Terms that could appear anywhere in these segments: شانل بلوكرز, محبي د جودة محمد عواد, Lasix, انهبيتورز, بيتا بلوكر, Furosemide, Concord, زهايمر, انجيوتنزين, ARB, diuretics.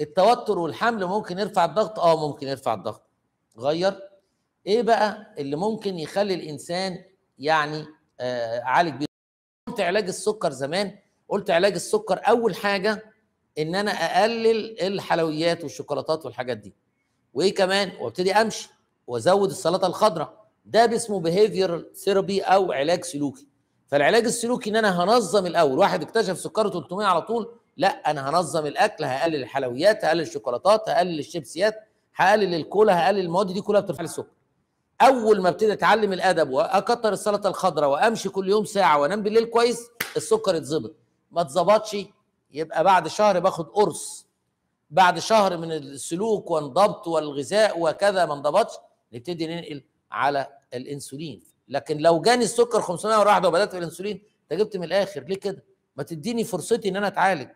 التوتر والحمل ممكن يرفع الضغط؟ اه ممكن يرفع الضغط. غير ايه بقى اللي ممكن يخلي الانسان يعني اعالج بيه؟ قلت علاج السكر زمان، قلت علاج السكر اول حاجه ان انا اقلل الحلويات والشوكولاتات والحاجات دي، وايه كمان، وابتدي امشي وازود السلطه الخضراء. ده باسمه بيهيفير ثيرابي او علاج سلوكي. فالعلاج السلوكي ان انا هنظم الاول، واحد اكتشف سكره 300 على طول، لا انا هنظم الاكل، هقلل الحلويات، هقلل الشوكولاتات، هقلل الشيبسيات، هقلل الكولا، هقلل المواد دي كلها بترفع السكر. اول ما ابتدي اتعلم الادب واكتر السلطه الخضراء وامشي كل يوم ساعه وانام بالليل كويس، السكر اتظبط. ما اتظبطش يبقى بعد شهر باخد قرص، بعد شهر من السلوك والضبط والغذاء وكذا ما انضبطش نبتدي ننقل على الانسولين. لكن لو جاني السكر 501 وبدات بالانسولين، انت جبت من الاخر ليه كده؟ ما تديني فرصتي ان انا اتعالج.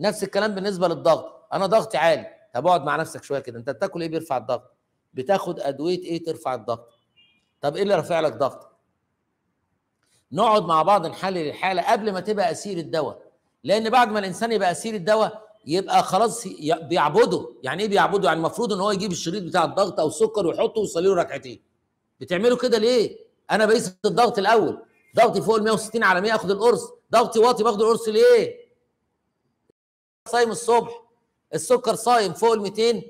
نفس الكلام بالنسبه للضغط، انا ضغطي عالي، طب اقعد مع نفسك شويه كده، انت بتاكل ايه بيرفع الضغط؟ بتاخد ادويه ايه ترفع الضغط؟ طب ايه اللي رافع لك ضغط؟ نقعد مع بعض نحلل الحاله قبل ما تبقى اسير الدواء، لان بعد ما الانسان يبقى اسير الدواء يبقى خلاص بيعبده. يعني ايه بيعبده؟ يعني المفروض ان هو يجيب الشريط بتاع الضغط او السكر ويحطه ويصلي له ركعتين. بتعملوا كده ليه؟ انا بقيس الضغط الاول، ضغطي فوق ال 160 على 100 اخد القرص، ضغطي واطي باخد القرص ليه؟ صايم الصبح، السكر صايم فوق ال 200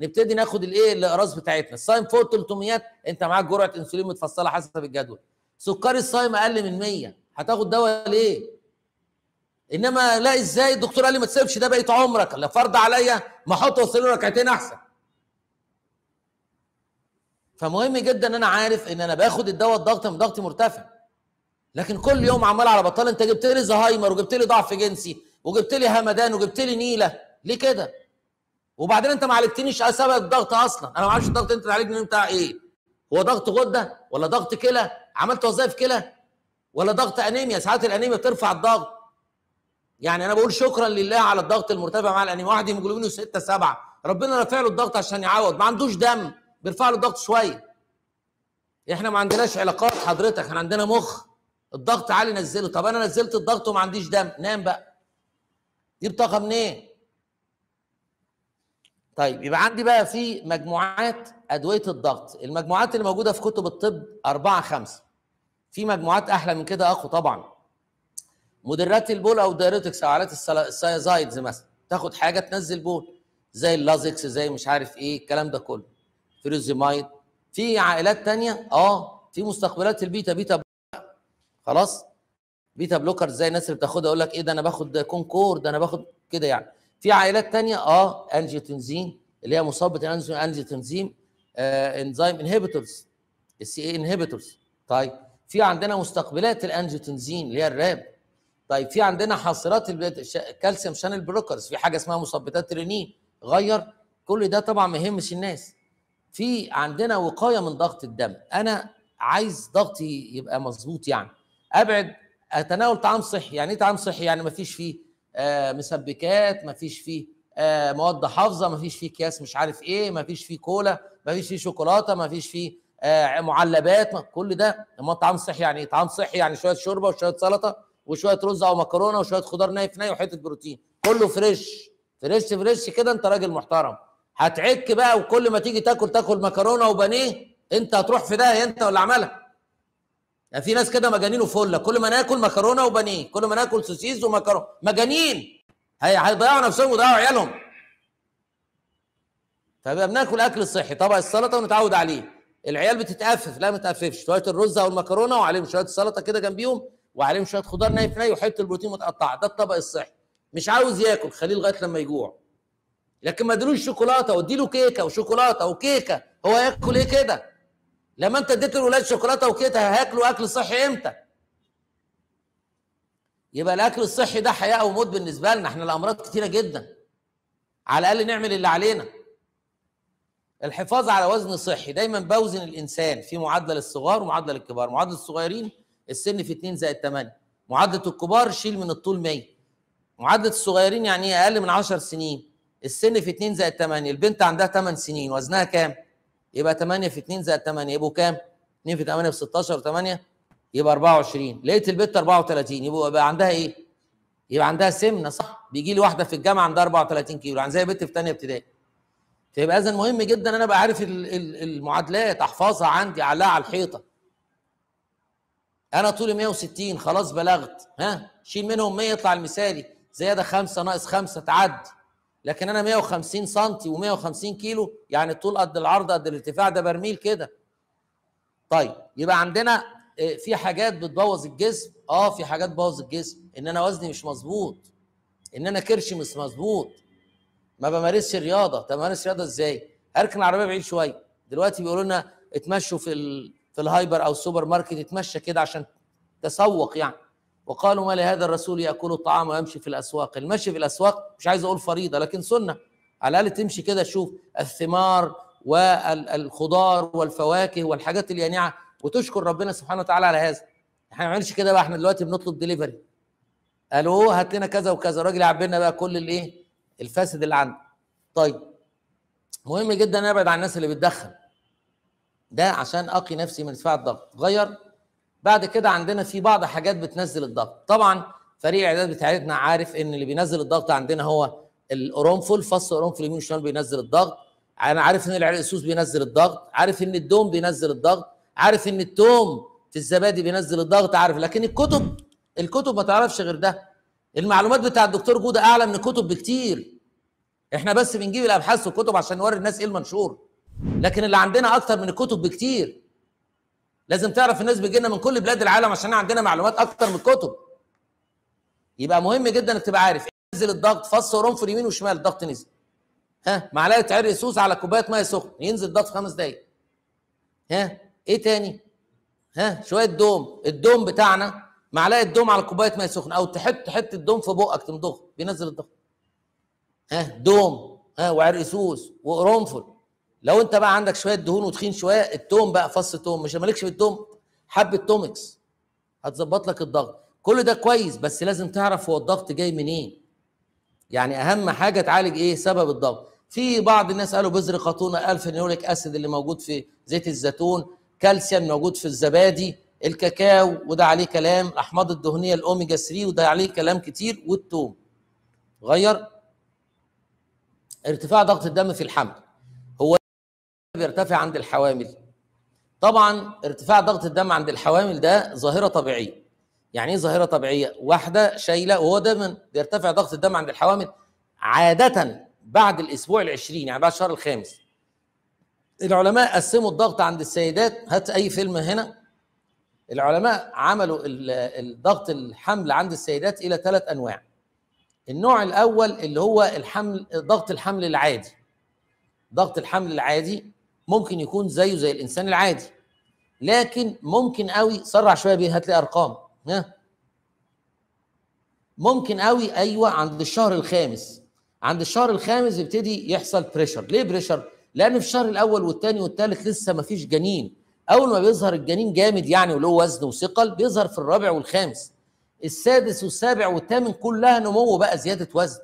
نبتدي ناخد الايه الاقراص بتاعتنا، الصايم فوق ال 300 انت معاك جرعه انسولين متفصله حسب الجدول. سكري الصايم اقل من 100 هتاخد دواء ليه؟ انما لا ازاي الدكتور قال لي ما تسيبش ده بقيت عمرك، لا فرض عليا ما احط وصل ركعتين احسن. فمهم جدا ان انا عارف ان انا باخد الدواء الضغط من ضغطي مرتفع، لكن كل يوم عمال على بطال. انت جبت لي زهايمر وجبت لي ضعف جنسي وجبت لي همدان وجبت لي نيله، ليه كده؟ وبعدين انت ما عالجتنيش سبب الضغط اصلا، انا ما اعرفش الضغط انت تعالجني بتاع ايه؟ هو ضغط غده ولا ضغط كلى؟ عملت وظائف كلى ولا ضغط انيميا؟ ساعات الانيميا بترفع الضغط. يعني انا بقول شكرا لله على الضغط المرتفع مع الانيميا، واحد هيموجلوبينه 6 7 ربنا رافع له الضغط عشان يعوض، ما عندوش دم بيرفع له الضغط شويه. احنا ما عندناش علاقات حضرتك، احنا عندنا مخ، الضغط عالي نزله، طب انا نزلت الضغط وما عنديش دم، نام بقى. دي بطاقه منين؟ طيب يبقى عندي بقى في مجموعات ادويه الضغط، المجموعات اللي موجوده في كتب الطب 4 5، في مجموعات احلى من كده اخو طبعا. مدرات البول او الدايريتكس او علاج الثيازايدز مثلا، تاخد حاجه تنزل بول زي اللازكس زي مش عارف ايه الكلام ده كله، فيروزيمايد. في عائلات ثانيه في مستقبلات البيتا خلاص بيتا بلوكر زي الناس اللي بتاخدها يقول لك ايه ده انا باخد كونكورد، ده انا باخد كده. يعني في عائلات ثانيه انجيوتنزين اللي هي مصابه الانجيوتنزين، انزيم انهبيتورز، السي اي انهبيتورز. طيب في عندنا مستقبلات الانجيوتنزين اللي هي الراب. طيب في عندنا حاصرات الكالسيوم شانل بلوكرز، في حاجه اسمها مثبتات رينين. غير كل ده طبعا ما يهمش الناس. في عندنا وقايه من ضغط الدم، انا عايز ضغطي يبقى مظبوط، يعني ابعد اتناول طعام صحي. يعني ايه طعام صحي؟ يعني ما فيش فيه مسبكات، ما فيش فيه مواد حافظه، ما فيش فيه اكياس مش عارف ايه، ما فيش فيه كولا، ما فيش فيه شوكولاته، ما فيش فيه معلبات، كل ده. امال طعام صحي يعني ايه؟ طعام صحي يعني شويه شوربه وشويه سلطه وشويه رز او مكرونه وشويه خضار نايف ناي وحته بروتين، كله فريش فريش فريش كده. انت راجل محترم هتعك بقى، وكل ما تيجي تاكل مكرونه وبانيه انت هتروح في داهيه، انت ولا عملها. يعني في ناس كده مجانين وفله، كل ما ناكل مكرونه وبانيه، كل ما ناكل سوسيز ومكرونه، مجانين هيضيعوا نفسهم ويضيعوا عيالهم. فبقى بناكل اكل صحي، طبق السلطه ونتعود عليه. العيال بتتقفف، لا ما تتقففش، شويه الرز او المكرونه وعليهم شويه السلطه كده جنبيهم وعليهم شويه خضار نايف ناي وحته البروتين متقطعه، ده الطبق الصحي. مش عاوز ياكل خليه لغايه لما يجوع، لكن ما اديلوش شوكولاته واديله كيكه وشوكولاته وكيكه، هو ياكل ايه كده؟ لما انت اديت الولاد شوكولاته وكيكه هياكلوا اكل صحي امتى؟ يبقى الاكل الصحي ده حياه او موت بالنسبه لنا، احنا الامراض كتيره جدا. على الاقل نعمل اللي علينا. الحفاظ على وزن صحي، دايما بوزن الانسان في معادله للصغار ومعادله للكبار، معادله الصغيرين السن في 2 زائد 8، معادله الكبار شيل من الطول 100، معادله الصغيرين يعني ايه اقل من 10 سنين، السن في 2 زائد 8، البنت عندها 8 سنين وزنها كام؟ يبقى 8 في 2 زائد 8 يبقوا كام؟ 2 في 8 في 16 و8 يبقى 24، لقيت البنت 34 يبقى عندها ايه؟ يبقى عندها سمنه صح؟ بيجي لي واحده في الجامعه عندها 34 كيلو، يعني زي بنت في ثانيه ابتدائي. فيبقى اذا مهم جدا ان انا ابقى عارف المعادلات، احفظها عندي، اعلقها على الحيطه. انا طولي 160، خلاص بلغت، ها شيل منهم 100 يطلع المثالي، زياده 5 ناقص 5 تعدي. لكن انا 150 سم و150 كيلو، يعني الطول قد العرض قد الارتفاع، ده برميل كده. طيب يبقى عندنا في حاجات بتبوظ الجسم، في حاجات بوظ الجسم، ان انا وزني مش مظبوط، ان انا كرشي مش مظبوط، ما بمارسش رياضه. طب امارس رياضه ازاي؟ هركن العربيه بعيد شويه. دلوقتي بيقولوا لنا اتمشوا في الهايبر او السوبر ماركت، اتمشى كده عشان تسوق يعني. وقالوا ما لهذا الرسول ياكل الطعام ويمشي في الاسواق. المشي في الاسواق مش عايز اقول فريضه، لكن سنه على الاقل، تمشي كده تشوف الثمار والخضار والفواكه والحاجات اليانعه وتشكر ربنا سبحانه وتعالى على هذا. احنا ما بنعملش كده بقى، احنا دلوقتي بنطلب دليفري، الو هات لنا كذا وكذا، الراجل يعبي لنا بقى كل الايه الفاسد اللي عنده. طيب مهم جدا ان ابعد عن الناس اللي بتدخن، ده عشان اقي نفسي من ارتفاع الضغط. غير بعد كده عندنا في بعض حاجات بتنزل الضغط. طبعا فريق الاعداد بتاعتنا عارف ان اللي بينزل الضغط عندنا هو القرنفل، فص قرنفل اليمين والشمال بينزل الضغط. انا عارف ان العرق السوس بينزل الضغط، عارف ان الدوم بينزل الضغط، عارف ان التوم في الزبادي بينزل الضغط، عارف. لكن الكتب ما تعرفش غير ده. المعلومات بتاع الدكتور جوده اعلى من الكتب بكتير. احنا بس بنجيب الابحاث والكتب عشان نوري الناس ايه المنشور، لكن اللي عندنا اكتر من الكتب بكتير. لازم تعرف الناس بيجي لنا من كل بلاد العالم عشان عندنا معلومات اكتر من الكتب. يبقى مهم جدا انك تبقى عارف نزل الضغط، فص قرنفل يمين وشمال الضغط نزل، ها معلقه عرق سوس على كوبايه ميه سخنه ينزل الضغط في 5 دقائق. ها ايه تاني؟ ها شويه دوم، الدوم بتاعنا معلقه دوم على كوبايه ميه سخنه، او تحط حته دوم في بقك تمضغه بينزل الضغط. ها دوم، ها وعرق سوس وقرنفل. لو انت بقى عندك شويه دهون وتخين شويه، التوم بقى، فص توم، مش مالكش في التوم، حبه تومكس هتظبط لك الضغط. كل ده كويس، بس لازم تعرف هو الضغط جاي منين. يعني اهم حاجه تعالج ايه سبب الضغط. في بعض الناس قالوا بذر قطونه، الفينوليك اسيد اللي موجود في زيت الزيتون، كالسيوم موجود في الزبادي، الكاكاو وده عليه كلام، الاحماض الدهنيه الاوميجا 3 وده عليه كلام كتير، والثوم. غير ارتفاع ضغط الدم في الحمل، هو بيرتفع عند الحوامل. طبعا ارتفاع ضغط الدم عند الحوامل ده ظاهره طبيعيه. يعني ايه ظاهره طبيعيه؟ واحده شايله وهو دايما بيرتفع ضغط الدم عند الحوامل عاده بعد الاسبوع ال20، يعني بعد الشهر الخامس. العلماء قسموا الضغط عند السيدات، هات اي فيلم هنا. العلماء عملوا الضغط الحمل عند السيدات الى 3 انواع. النوع الاول اللي هو الحمل، ضغط الحمل العادي. ضغط الحمل العادي ممكن يكون زيه زي الانسان العادي، لكن ممكن قوي سرع شويه بيه هتلاقي ارقام. ها ممكن قوي، ايوه عند الشهر الخامس. عند الشهر الخامس يبتدي يحصل بريشر. ليه بريشر؟ لان في الشهر الاول والثاني والثالث لسه ما فيش جنين. اول ما بيظهر الجنين جامد يعني وله وزن وثقل، بيظهر في الرابع والخامس. السادس والسابع والثامن كلها نمو بقى، زياده وزن.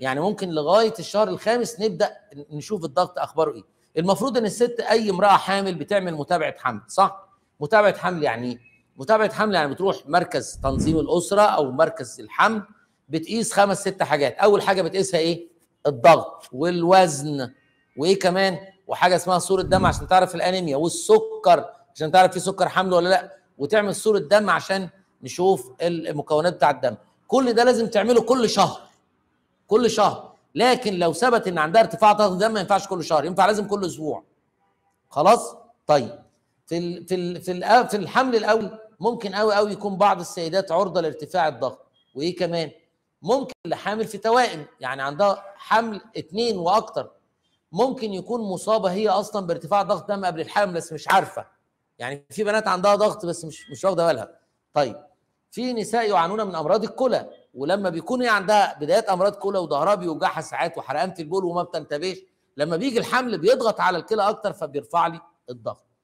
يعني ممكن لغايه الشهر الخامس نبدا نشوف الضغط اخباره ايه. المفروض ان الست، اي امراه حامل، بتعمل متابعه حمل، صح؟ متابعه حمل يعني ايه؟ متابعه حمل يعني بتروح مركز تنظيم الاسره او مركز الحمل، بتقيس 5 6 حاجات. اول حاجه بتقيسها ايه؟ الضغط والوزن، وايه كمان؟ وحاجه اسمها صوره دم عشان تعرف الانيميا، والسكر عشان تعرف في سكر حمل ولا لا، وتعمل صوره دم عشان نشوف المكونات بتاع الدم. كل ده لازم تعمله كل شهر، كل شهر. لكن لو ثبت ان عندها ارتفاع ضغط الدم ما ينفعش كل شهر، ينفع لازم كل اسبوع. خلاص؟ طيب في الحمل الاول ممكن قوي قوي يكون بعض السيدات عرضه لارتفاع الضغط. وايه كمان؟ ممكن لحامل في توائم، يعني عندها حمل 2 واكتر، ممكن يكون مصابه هي اصلا بارتفاع ضغط دم قبل الحمل بس مش عارفه. يعني في بنات عندها ضغط بس مش واخده بالها. طيب في نساء يعانون من امراض الكلى، ولما بيكون هي عندها بدايات امراض كلى وظهرها بيوجعها ساعات وحرقان في البول وما بتنتبهش، لما بيجي الحمل بيضغط على الكلى اكتر فبيرفع لي الضغط.